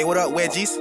Hey, what up, wedgies?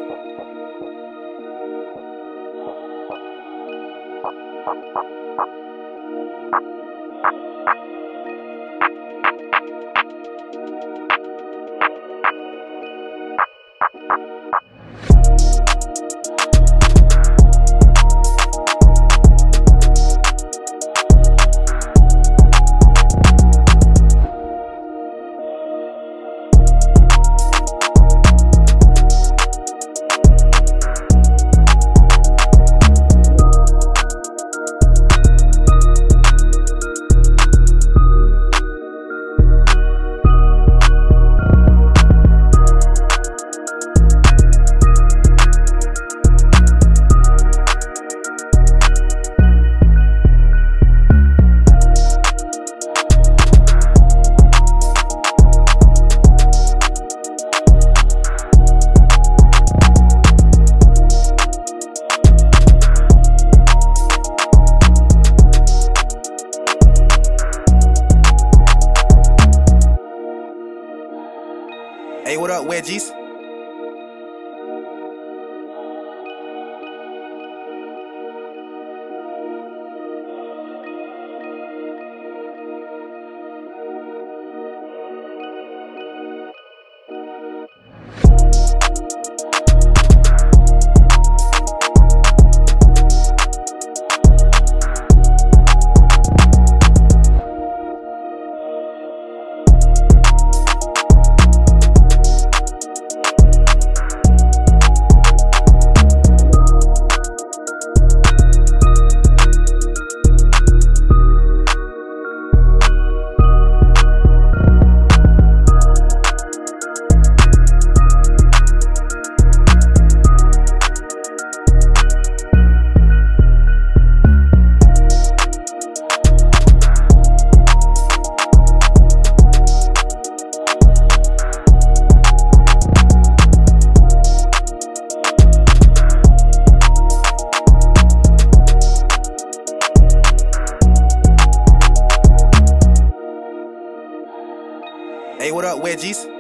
Hey, what up, wedgies? Hey, what up, wedgies?